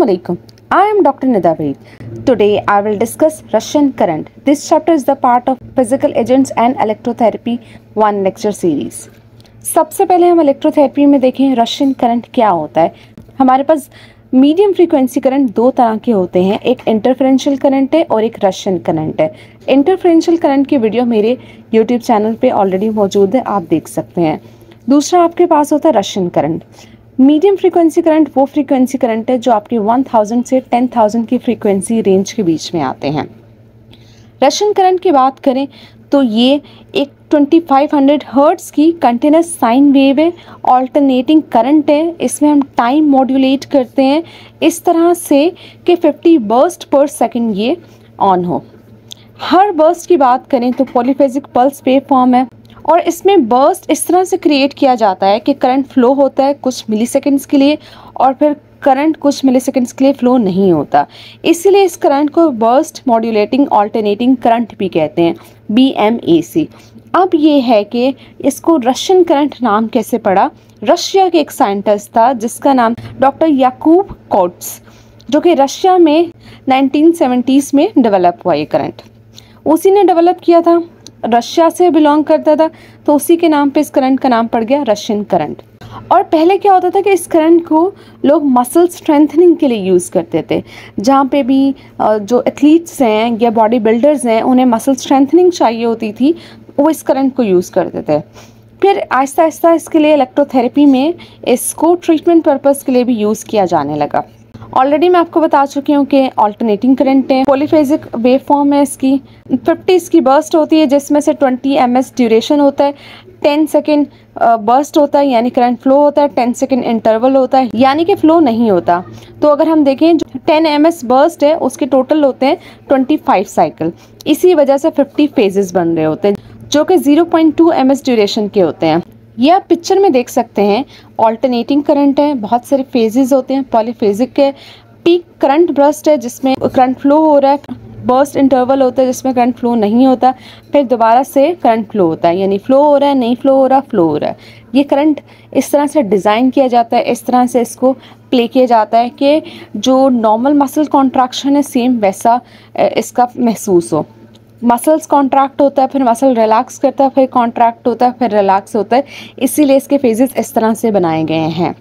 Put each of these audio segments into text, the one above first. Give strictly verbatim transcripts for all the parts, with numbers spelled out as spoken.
Assalamualaikum. I am Doctor Nidaveed. Today I will discuss Russian Current. This chapter is the part of Physical Agents and Electrotherapy one lecture series. सबसे पहले हम electrotherapy में देखें Russian current क्या होता है। हमारे पास मीडियम फ्रीक्वेंसी करंट दो तरह के होते हैं, एक इंटरफेरेंशियल करंट है और एक रशियन करंट है। इंटरफेरेंशियल करंट की वीडियो मेरे यूट्यूब चैनल पे ऑलरेडी मौजूद है, आप देख सकते हैं। दूसरा आपके पास होता है Russian current. Medium frequency current वो फ्रीक्वेंसी करंट है जो आपके एक हज़ार से दस हज़ार की फ्रीक्वेंसी रेंज के बीच में आते हैं। रशियन करंट की बात करें तो ये एक पच्चीस सौ हर्ट्ज़ की कंटिन्यूस साइन वेव है, ऑल्टरनेटिंग करंट है, इसमें हम टाइम मॉड्यूलेट करते हैं इस तरह से कि पचास बर्स्ट पर सेकंड ये ऑन हो। हर बर्स्ट की बात करें तो पॉलीफेजिक पल्स वेव फॉर्म है और इसमें बर्स्ट इस तरह से क्रिएट किया जाता है कि करंट फ्लो होता है कुछ मिली सेकेंड्स के लिए और फिर करंट कुछ मिली सेकेंड्स के लिए फ़्लो नहीं होता, इसीलिए इस करंट को बर्स्ट मॉड्यूलेटिंग ऑल्टरनेटिंग करंट भी कहते हैं, बी एम ए सी। अब ये है कि इसको रशियन करंट नाम कैसे पड़ा। रशिया के एक साइंटिस्ट था जिसका नाम डॉक्टर याकूब कोट्स, जो कि रशिया में नाइनटीन सेवेंटीज़ में डेवलप हुआ ये करंट, उसी ने डेवलप किया था, रशिया से बिलोंग करता था, तो उसी के नाम पे इस करंट का नाम पड़ गया रशियन करंट। और पहले क्या होता था कि इस करंट को लोग मसल स्ट्रेंथनिंग के लिए यूज़ करते थे, जहाँ पे भी जो एथलीट्स हैं या बॉडी बिल्डर्स हैं उन्हें मसल स्ट्रेंथनिंग चाहिए होती थी, वो इस करंट को यूज़ करते थे। फिर आहिस्ता आहिस्ता इसके लिए इलेक्ट्रोथेरेपी में इसको ट्रीटमेंट पर्पज़ के लिए भी यूज़ किया जाने लगा। ऑलरेडी मैं आपको बता चुकी हूँ कि ऑल्टरनेटिंग करंट है, पॉलीफेजिक वेव फॉर्म है, इसकी पचास इसकी बर्स्ट होती है जिसमें से बीस एम एस ड्यूरेशन होता है, दस सेकेंड बर्स्ट होता है यानी करंट फ्लो होता है, दस सेकेंड इंटरवल होता है यानी कि फ्लो नहीं होता। तो अगर हम देखें जो दस एम एस बर्स्ट है उसके टोटल होते हैं पच्चीस साइकिल, इसी वजह से पचास फेजेस बन रहे होते हैं जो कि zero point two M S duration के होते हैं। यह आप पिक्चर में देख सकते हैं, ऑल्टरनेटिंग करंट है, बहुत सारे फेजेस होते हैं, पॉलीफेजिक है, पीक करंट बर्स्ट है जिसमें करंट फ्लो हो रहा है, बर्स्ट इंटरवल होता है जिसमें करंट फ्लो नहीं होता, फिर दोबारा से करंट फ्लो होता है यानी फ्लो हो रहा है, नहीं फ्लो हो रहा, फ्लो हो रहा है। ये करंट इस तरह से डिज़ाइन किया जाता है, इस तरह से इसको प्ले किया जाता है कि जो नॉर्मल मसल कॉन्ट्रैक्शन है सेम वैसा इसका महसूस हो। मसल्स कॉन्ट्रैक्ट होता है, फिर मसल रिलैक्स करता है, फिर कॉन्ट्रैक्ट होता है, फिर रिलैक्स होता है, इसीलिए इसके फेजेस इस तरह से बनाए गए हैं।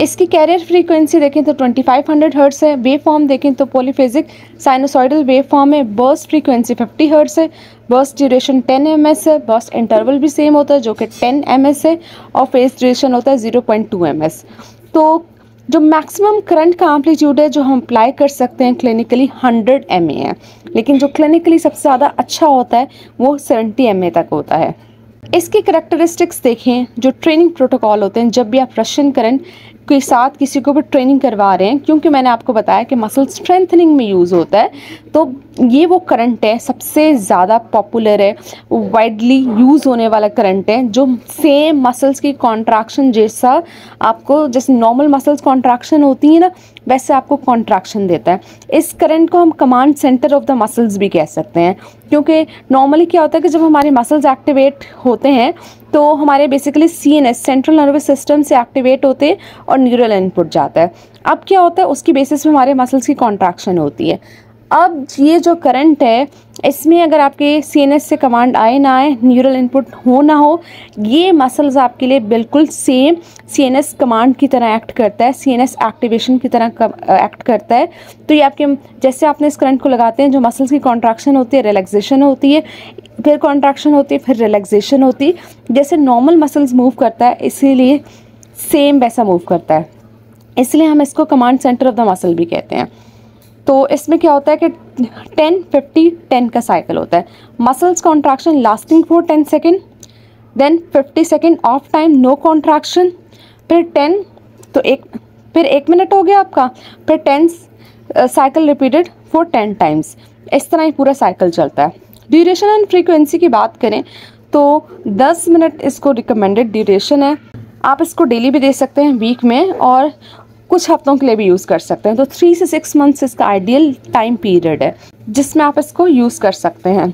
इसकी कैरियर फ्रीक्वेंसी देखें तो पच्चीस सौ हर्ट्ज़ है, वेव फॉर्म देखें तो पॉलीफेजिक साइनोसॉइडल वेव फॉर्म है, बर्स्ट फ्रीक्वेंसी पचास हर्ट्ज़ है, बर्स्ट ड्यूरेशन दस एम एस है, बर्स्ट इंटरवल भी सेम होता है जो कि दस एम एस है और फेज ड्यूरेशन होता है zero point two M S. तो जो मैक्सिमम करंट का एम्पलीट्यूड है जो हम अप्लाई कर सकते हैं क्लिनिकली हंड्रेड एम ए है, लेकिन जो क्लिनिकली सबसे ज़्यादा अच्छा होता है वो सत्तर एम ए तक होता है। इसकी करैक्टरिस्टिक्स देखें, जो ट्रेनिंग प्रोटोकॉल होते हैं जब भी आप रशियन करंट के साथ किसी को भी ट्रेनिंग करवा रहे हैं, क्योंकि मैंने आपको बताया कि मसल स्ट्रेंथनिंग में यूज़ होता है, तो ये वो करंट है सबसे ज़्यादा पॉपुलर है, वाइडली यूज़ होने वाला करंट है जो सेम मसल्स की कॉन्ट्रैक्शन जैसा आपको, जैसे नॉर्मल मसल्स कॉन्ट्रैक्शन होती है ना वैसे आपको कॉन्ट्रैक्शन देता है। इस करंट को हम command centre of the muscles भी कह सकते हैं, क्योंकि नॉर्मली क्या होता है कि जब हमारे मसल्स एक्टिवेट होते हैं तो हमारे basically C N S central nervous system से एक्टिवेट होते हैं और न्यूरल इनपुट जाता है। अब क्या होता है उसकी बेसिस पे हमारे मसल्स की कॉन्ट्रैक्शन होती है। अब ये जो करंट है इसमें अगर आपके सी एन एस से कमांड आए ना आए, न्यूरल इनपुट हो ना हो, ये मसल्स आपके लिए बिल्कुल same C N S command की तरह एक्ट करता है, सी एन एस एक्टिवेशन की तरह एक्ट करता है। तो ये आपके, जैसे आपने इस करंट को लगाते हैं जो मसल्स की कॉन्ट्रैक्शन होती है, रिलैक्सेशन होती है, फिर कॉन्ट्रैक्शन होती है, फिर रिलैक्सेशन होती है, जैसे नॉर्मल मसल्स मूव करता है इसीलिए सेम वैसा मूव करता है, इसलिए हम इसको command centre of the muscle भी कहते हैं। तो इसमें क्या होता है कि दस, पचास, दस का साइकिल होता है, मसल्स कॉन्ट्रैक्शन लास्टिंग फॉर दस सेकेंड, देन पचास second off time no contraction, फिर दस, तो एक फिर एक मिनट हो गया आपका, फिर दस cycle repeated for ten times, इस तरह ही पूरा साइकिल चलता है। ड्यूरेशन एंड फ्रीक्वेंसी की बात करें तो दस मिनट इसको रिकमेंडेड ड्यूरेशन है, आप इसको डेली भी दे सकते हैं, वीक में, और कुछ हफ्तों के लिए भी यूज़ कर सकते हैं। तो थ्री से सिक्स मंथ्स इसका आइडियल टाइम पीरियड है जिसमें आप इसको यूज़ कर सकते हैं।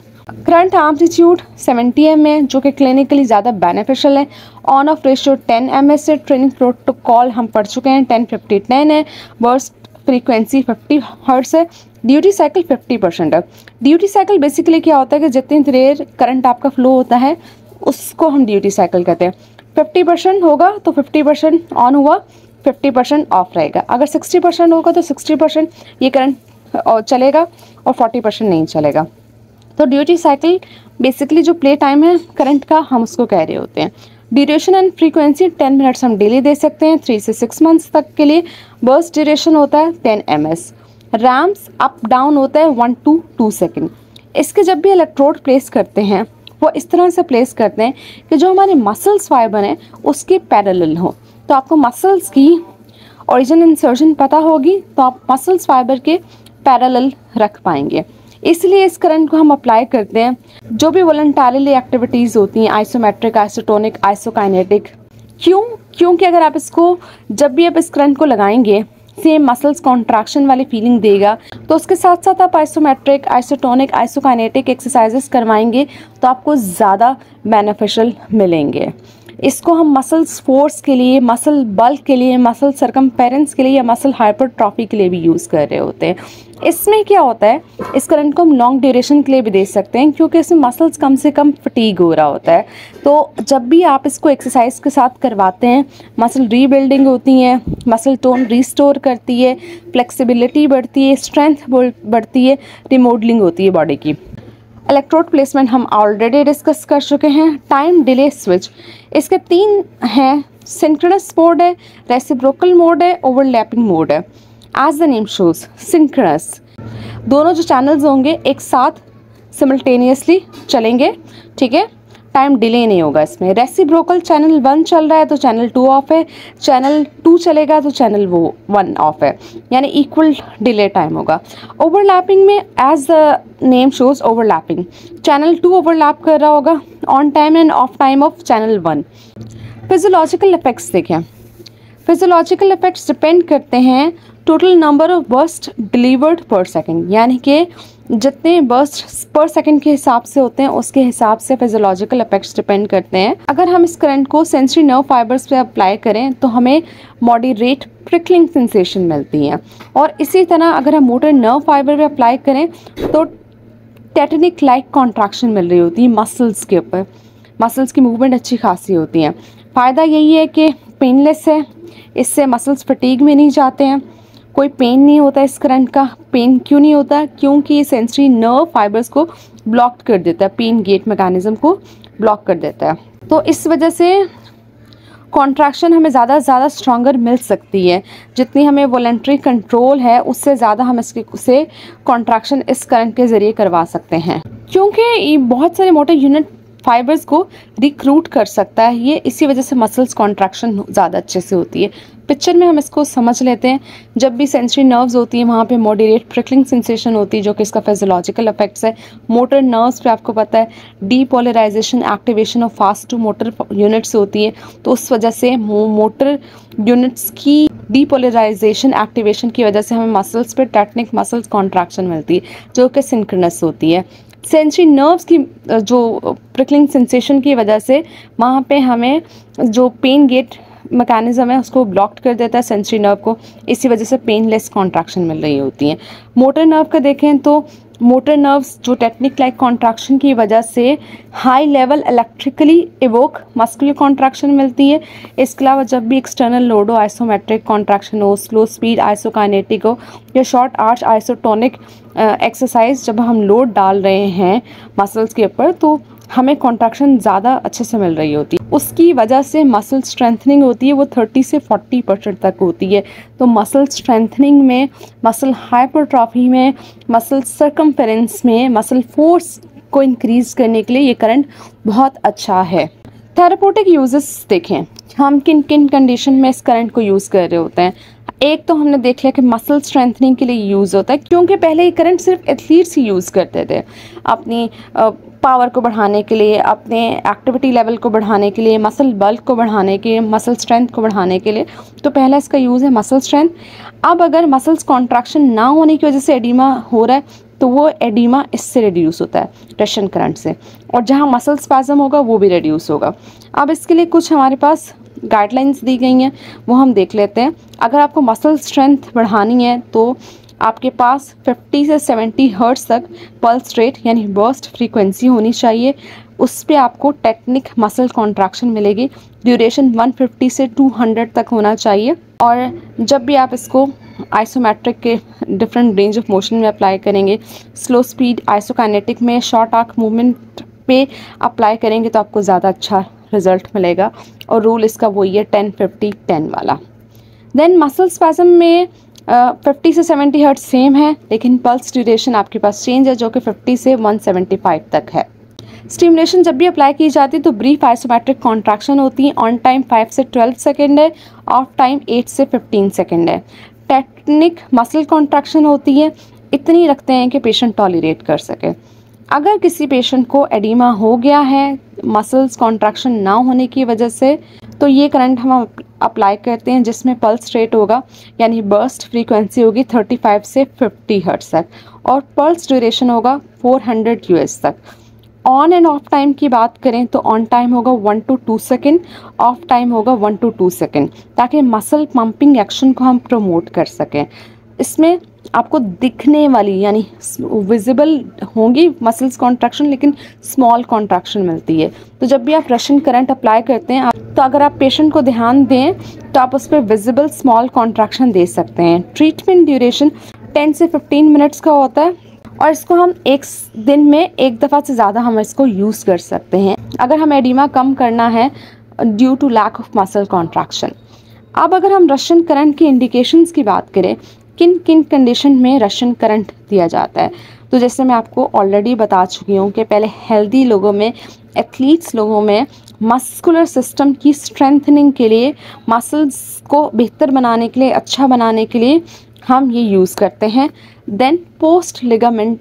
करंट एम्पलीट्यूड सत्तर एम ए है जो कि क्लिनिकली ज़्यादा बेनिफिशियल है, ऑन ऑफ रेशियो दस एम ए से, ट्रेनिंग प्रोटोकॉल हम पढ़ चुके हैं टेन फिफ्टी टेन है, बर्स्ट फ्रीक्वेंसी फिफ्टी हर्ट्स है, ड्यूटी साइकिल फिफ्टी परसेंट है। ड्यूटी साइकिल बेसिकली क्या होता है कि जितनी देर करंट आपका फ्लो होता है उसको हम ड्यूटी साइकिल कहते हैं। फिफ्टी परसेंट होगा तो फिफ्टी परसेंट ऑन हुआ, फिफ्टी परसेंट ऑफ रहेगा। अगर सिक्सटी परसेंट होगा तो सिक्सटी परसेंट ये करंट चलेगा और फोर्टी परसेंट नहीं चलेगा। तो ड्यूटी साइकिल बेसिकली जो प्ले टाइम है करंट का, हम उसको कह रहे होते हैं। Duration and frequency ten minutes हम डेली दे सकते हैं, थ्री से सिक्स मंथ्स तक के लिए। बर्स्ट ड्यूरेशन होता है ten M S. Ramps up down होता है वन टू टू सेकेंड। इसके जब भी इलेक्ट्रोड प्लेस करते हैं वो इस तरह से प्लेस करते हैं कि जो हमारे मसल्स फाइबर हैं उसके पैरेलल हो। तो आपको मसल्स की ओरिजिन इंसर्शन पता होगी, तो आप मसल्स फाइबर के पैरेलल रख पाएंगे। इसलिए इस करंट को हम अप्लाई करते हैं। जो भी वॉलंटरली एक्टिविटीज़ होती हैं आइसोमेट्रिक, आइसोटोनिक, आइसोकाइनेटिक, क्यों क्योंकि अगर आप इसको जब भी आप इस करंट को लगाएंगे सेम मसल्स कॉन्ट्रैक्शन वाली फीलिंग देगा। तो उसके साथ साथ आप आइसोमेट्रिक, आइसोटोनिक, आइसोकाइनेटिक एक्सरसाइजेस करवाएंगे तो आपको ज़्यादा बेनिफिशियल मिलेंगे। इसको हम मसल्स फोर्स के लिए, मसल बल्क के लिए, मसल सरकमफेरेंस के लिए या मसल हाइपरट्रॉफी के लिए भी यूज़ कर रहे होते हैं। इसमें क्या होता है, इस करंट को हम लॉन्ग ड्यूरेशन के लिए भी दे सकते हैं क्योंकि इसमें मसल्स कम से कम फटीग हो रहा होता है। तो जब भी आप इसको एक्सरसाइज के साथ करवाते हैं मसल रीबिल्डिंग होती है, मसल टोन रिस्टोर करती है, फ्लेक्सिबिलिटी बढ़ती है, स्ट्रेंथ बढ़ती है, रिमॉडलिंग होती है बॉडी की। इलेक्ट्रोड प्लेसमेंट हम ऑलरेडी डिस्कस कर चुके हैं। टाइम डिले स्विच, इसके तीन हैं, सिंक्रोनस मोड है, रेसिप्रोकल मोड है, ओवरलैपिंग मोड है। As the name shows synchronous, दोनों जो चैनल्स होंगे एक साथ सिमल्टेनियसली चलेंगे, ठीक है, टाइम डिले नहीं होगा इसमें। रेसिप्रोकल चैनल वन चल रहा है तो चैनल टू ऑफ है, चैनल टू चलेगा तो चैनल वो वन ऑफ है, यानी इक्वल डिले टाइम होगा। ओवरलैपिंग में as the name shows overlapping, channel two overlap कर रहा होगा on time and off time off channel one. Physiological effects देखें, फिजियोलॉजिकल इफेक्ट्स डिपेंड करते हैं total number of burst delivered per second, यानी कि जितने बर्स्ट पर सेकेंड के हिसाब से होते हैं उसके हिसाब से फिजियोलॉजिकल इफेक्ट्स डिपेंड करते हैं। अगर हम इस करंट को सेंसरी नर्व फाइबर्स पे अप्लाई करें तो हमें मॉडरेट प्रिकलिंग सेंसेशन मिलती है, और इसी तरह अगर हम मोटर नर्व फाइबर पे अप्लाई करें तो टेटनिक लाइक कॉन्ट्रैक्शन मिल रही होती है मसल्स के ऊपर। मसल्स की मूवमेंट अच्छी खासी होती है। फ़ायदा यही है कि पेनलेस है, इससे मसल्स फटीग में नहीं जाते हैं, कोई पेन नहीं होता इस करंट का। पेन क्यों नहीं होता, क्योंकि ये सेंसरी नर्व फाइबर्स को ब्लॉक कर देता है, पेन गेट मैकेनिज्म को ब्लॉक कर देता है। तो इस वजह से कॉन्ट्रैक्शन हमें ज़्यादा से ज़्यादा स्ट्रॉन्गर मिल सकती है, जितनी हमें वॉलंटरी कंट्रोल है उससे ज़्यादा हम इसके से कॉन्ट्रैक्शन इस करंट के ज़रिए करवा सकते हैं, क्योंकि बहुत सारे मोटर यूनिट फाइबर्स को रिक्रूट कर सकता है ये। इसी वजह से मसल्स कॉन्ट्रैक्शन ज़्यादा अच्छे से होती है। पिक्चर में हम इसको समझ लेते हैं, जब भी सेंसरी नर्व्स होती है वहाँ पे मॉडरेट प्रिकलिंग सेंसेशन होती है जो कि इसका फिजियोलॉजिकल इफेक्ट्स है। मोटर नर्व्स पे आपको पता है depolarisation, activation of fast two motor units होती है, तो उस वजह से मोटर यूनिट्स की डीपोलराइजेशन एक्टिवेशन की वजह से हमें मसल्स पर टेटनिक मसल्स कॉन्ट्रैक्शन मिलती है जो कि सिंक्रोनस होती है। सेंसरी नर्व्स की जो प्रिकलिंग सेंसेशन की वजह से वहाँ पे हमें जो पेन गेट मैकेनिज्म है उसको ब्लॉक्ड कर देता है सेंसरी नर्व को, इसी वजह से पेनलेस कॉन्ट्रैक्शन मिल रही होती हैं। मोटर नर्व का देखें तो मोटर नर्व्स जो टेटनिक लाइक कॉन्ट्रैक्शन की वजह से high level electrically evoke muscular contraction मिलती है। इसके अलावा जब भी एक्सटर्नल लोड हो, आइसोमेट्रिक कॉन्ट्रैक्शन हो, स्लो स्पीड आइसोकाइनेटिक हो या शॉर्ट आर्च आइसोटोनिक एक्सरसाइज, जब हम लोड डाल रहे हैं मसल्स के ऊपर तो हमें कॉन्ट्रैक्शन ज़्यादा अच्छे से मिल रही होती है। उसकी वजह से मसल स्ट्रेंथनिंग होती है, वो थर्टी से फोर्टी परसेंट तक होती है। तो मसल स्ट्रेंथनिंग में, मसल हाइपरट्रॉफी में, मसल सरकमफेरेंस में, मसल फोर्स को इंक्रीज़ करने के लिए ये करंट बहुत अच्छा है। थेराप्यूटिक यूजेस देखें, हम किन किन कंडीशन में इस करंट को यूज़ कर रहे होते हैं। एक तो हमने देख लिया कि मसल स्ट्रेंथनिंग के लिए यूज़ होता है, क्योंकि पहले ये करंट सिर्फ एथलीट्स ही यूज़ करते थे, अपनी पावर को बढ़ाने के लिए, अपने एक्टिविटी लेवल को बढ़ाने के लिए, मसल बल्क को बढ़ाने के लिए, मसल स्ट्रेंथ को बढ़ाने के लिए। तो पहला इसका यूज़ है मसल स्ट्रेंथ। अब अगर मसल्स कॉन्ट्रैक्शन ना होने की वजह से एडिमा हो रहा है तो वो एडिमा इससे रिड्यूस होता है, रशियन करंट से, और जहाँ मसल स्पैज़म होगा वो भी रिड्यूस होगा। अब इसके लिए कुछ हमारे पास गाइडलाइंस दी गई हैं वो हम देख लेते हैं। अगर आपको मसल स्ट्रेंथ बढ़ानी है तो आपके पास पचास से सत्तर हर्ट्ज तक पल्स रेट यानी बर्स्ट फ्रीक्वेंसी होनी चाहिए। उस पर आपको टेक्निक मसल कॉन्ट्रैक्शन मिलेगी। ड्यूरेशन एक सौ पचास से दो सौ तक होना चाहिए। और जब भी आप इसको आइसोमेट्रिक के डिफरेंट रेंज ऑफ मोशन में अप्लाई करेंगे, स्लो स्पीड आइसोकाइनेटिक में शॉर्ट आर्क मूवमेंट पे अप्लाई करेंगे तो आपको ज़्यादा अच्छा रिजल्ट मिलेगा। और रूल इसका वही है टेन फिफ्टी टेन वाला। देन मसल स्पैज्म में फिफ्टी से सेवेंटी हर्ट्ज सेम है, लेकिन पल्स ड्यूरेशन आपके पास चेंज है जो कि फिफ्टी से वन सेवेंटी फाइव तक है। स्टिमुलेशन जब भी अप्लाई की जाती है तो ब्रीफ आइसोमेट्रिक कॉन्ट्रैक्शन होती है। ऑन टाइम फाइव से ट्वेल्व सेकेंड है, ऑफ टाइम एट से फिफ्टीन सेकेंड है। टेक्निक मसल कॉन्ट्रैक्शन होती है, इतनी रखते हैं कि पेशेंट टॉलरेट कर सके। अगर किसी पेशेंट को एडिमा हो गया है मसल्स कॉन्ट्रैक्शन ना होने की वजह से, तो ये करंट हम अप्लाई करते हैं जिसमें पल्स रेट होगा यानी बर्स्ट फ्रीक्वेंसी होगी थर्टी फाइव से फिफ्टी हर्ट्ज तक और पल्स ड्यूरेशन होगा फोर हंड्रेड यूएस तक। ऑन एंड ऑफ टाइम की बात करें तो ऑन टाइम होगा one two two second, off time होगा वन टू टू सेकेंड, ताकि मसल पंपिंग एक्शन को हम प्रमोट कर सकें। इसमें आपको दिखने वाली यानी विजिबल होंगी मसल्स कॉन्ट्रैक्शन, लेकिन स्मॉल कॉन्ट्रैक्शन मिलती है। तो जब भी आप रशियन करंट अप्लाई करते हैं तो अगर आप पेशेंट को ध्यान दें तो आप उस पर विजिबल स्मॉल कॉन्ट्रैक्शन दे सकते हैं। ट्रीटमेंट ड्यूरेशन टेन से फिफ्टीन मिनट्स का होता है और इसको हम एक दिन में एक दफ़ा से ज़्यादा हम इसको यूज़ कर सकते हैं अगर हम एडिमा कम करना है due to lack of muscle contraction. अब अगर हम रशियन करंट की इंडिकेशंस की बात करें, किन किन कंडीशन में रशियन करंट दिया जाता है, तो जैसे मैं आपको ऑलरेडी बता चुकी हूँ कि पहले हेल्दी लोगों में, एथलीट्स लोगों में मस्कुलर सिस्टम की स्ट्रेंथनिंग के लिए, मसल्स को बेहतर बनाने के लिए, अच्छा बनाने के लिए हम ये यूज़ करते हैं। Then post ligament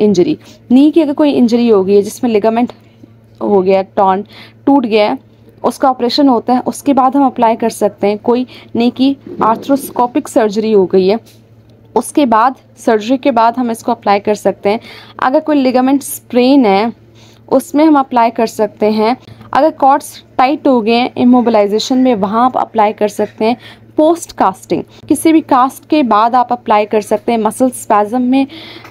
injury, knee की अगर कोई इंजरी हो गई है जिसमें लिगामेंट हो गया, टॉन टूट गया, उसका ऑपरेशन होता है, उसके बाद हम अप्लाई कर सकते हैं। कोई नी की आर्थ्रोस्कोपिक सर्जरी हो गई है, उसके बाद सर्जरी के बाद हम इसको अप्लाई कर सकते हैं। अगर कोई लिगामेंट स्प्रेन है उसमें हम अप्लाई कर सकते हैं। अगर कॉर्ड्स टाइट हो गए हैं इमोबिलाइजेशन में, वहाँ आप अप्लाई कर सकते हैं। पोस्ट कास्टिंग, किसी भी कास्ट के बाद आप अप्लाई कर सकते हैं। मसल स्पैज्म में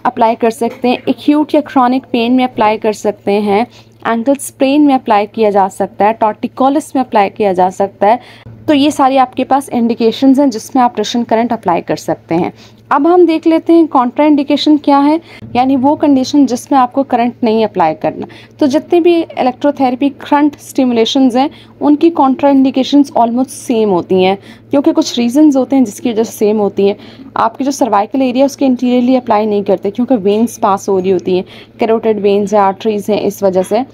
अप्लाई कर सकते हैं। एक्यूट या क्रॉनिक पेन में अप्लाई कर सकते हैं। एंकल स्प्रेन में अप्लाई किया जा सकता है। टॉर्टिकोलिस में अप्लाई किया जा सकता है। तो ये सारी आपके पास इंडिकेशंस हैं जिसमें आप रशियन करंट अप्लाई कर सकते हैं। अब हम देख लेते हैं कॉन्ट्रा इंडिकेशन क्या है, यानी वो कंडीशन जिसमें आपको करंट नहीं अप्लाई करना। तो जितने भी इलेक्ट्रोथेरेपी करंट स्टिमुलेशंस हैं उनकी कॉन्ट्रा इंडिकेशंस ऑलमोस्ट सेम होती हैं, क्योंकि कुछ रीजंस होते हैं जिसकी वजह से सेम होती हैं। आपके जो सर्वाइकल एरिया उसके इंटीरियरली अप्लाई नहीं करते क्योंकि वेन्स पास हो रही होती हैं, कैरोटिड वेन्स हैं, आर्टरीज हैं, इस वजह से।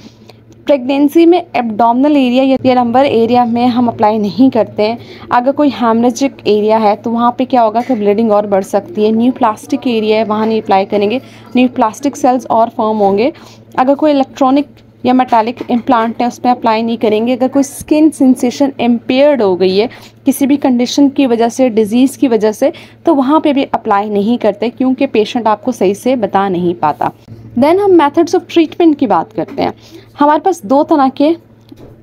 प्रेगनेंसी में एब्डोमिनल एरिया या लंबर एरिया में हम अप्लाई नहीं करते हैं। अगर कोई हेमरेजिक एरिया है तो वहाँ पे क्या होगा कि ब्लीडिंग और बढ़ सकती है। न्यूप्लास्टिक एरिया है, वहाँ नहीं अप्लाई करेंगे, न्यूप्लास्टिक सेल्स और फॉर्म होंगे। अगर कोई इलेक्ट्रॉनिक या मेटालिक इम्प्लांट है उसमें अप्लाई नहीं करेंगे। अगर कोई स्किन सेंसेशन इम्पेयर्ड हो गई है किसी भी कंडीशन की वजह से, डिजीज़ की वजह से, तो वहाँ पे भी अप्लाई नहीं करते क्योंकि पेशेंट आपको सही से बता नहीं पाता। देन हम मेथड्स ऑफ ट्रीटमेंट की बात करते हैं। हमारे पास दो तरह के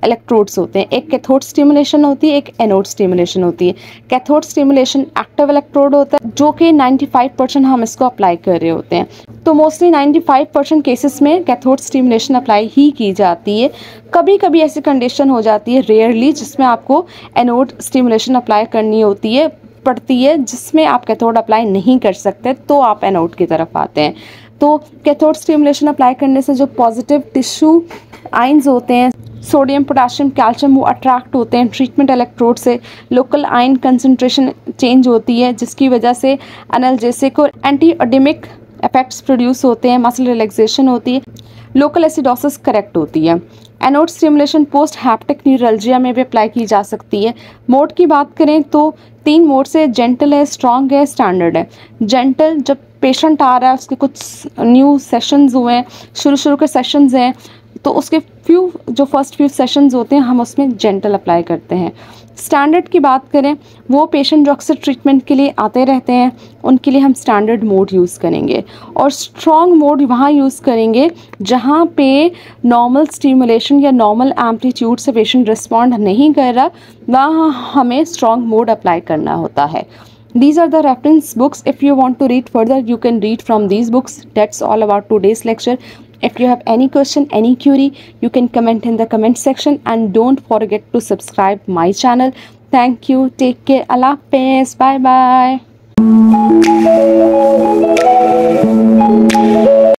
इलेक्ट्रोड्स होते हैं, एक कैथोड स्टिमुलेशन होती है, एक एनोड स्टिमुलेशन होती है। कैथोड स्टिमुलेशन एक्टिव इलेक्ट्रोड होता है जो कि नाइन्टी फाइव परसेंट हम इसको अप्लाई कर रहे होते हैं। तो mostly ninety five percent cases में कैथोड स्टिमुलेशन अप्लाई ही की जाती है। कभी कभी ऐसी कंडीशन हो जाती है रेयरली जिसमें आपको एनोड स्टिमुलेशन अप्लाई करनी होती है पड़ती है, जिसमें आप कैथोड अप्लाई नहीं कर सकते तो आप एनोड की तरफ आते हैं। तो कैथोड स्टिमुलेशन अप्लाई करने से जो पॉजिटिव टिश्यू आइंस होते हैं, सोडियम, पोटेशियम, कैल्शियम, वो अट्रैक्ट होते हैं ट्रीटमेंट इलेक्ट्रोड से। लोकल आयन कंसनट्रेशन चेंज होती है जिसकी वजह से एनाल्जेसिक और एंटीएडेमिक इफेक्ट्स प्रोड्यूस होते हैं। मसल रिलैक्सेशन होती है, लोकल एसिडोसिस करेक्ट होती है। एनोड स्टिमुलेशन पोस्टहर्पेटिक न्यूरल्जिया में भी अप्लाई की जा सकती है। मोड की बात करें तो तीन मोड से जेंटल है, स्ट्रॉन्ग है, स्टैंडर्ड है। जेंटल जब पेशेंट आ रहा है उसके कुछ न्यू सेशंस हुए हैं, शुरू शुरू के सेशंस हैं, तो उसके फ्यू जो फर्स्ट फ्यू सेशंस होते हैं हम उसमें जेंटल अप्लाई करते हैं। स्टैंडर्ड की बात करें, वो पेशेंट जो अक्सर ट्रीटमेंट के लिए आते रहते हैं उनके लिए हम स्टैंडर्ड मोड यूज़ करेंगे और स्ट्रॉन्ग मोड वहाँ यूज़ करेंगे जहाँ पे नॉर्मल स्टिमुलेशन या नॉर्मल एम्पलीट्यूड से पेशेंट रिस्पॉन्ड नहीं कर रहा, वहाँ हमें स्ट्रॉन्ग मोड अप्लाई करना होता है। These are the reference books. If you want to read further, you can read from these books. That's all about today's lecture. If you have any question, any query, you can comment in the comment section and don't forget to subscribe my channel. Thank you. Take care. Allah Hafiz. Bye bye.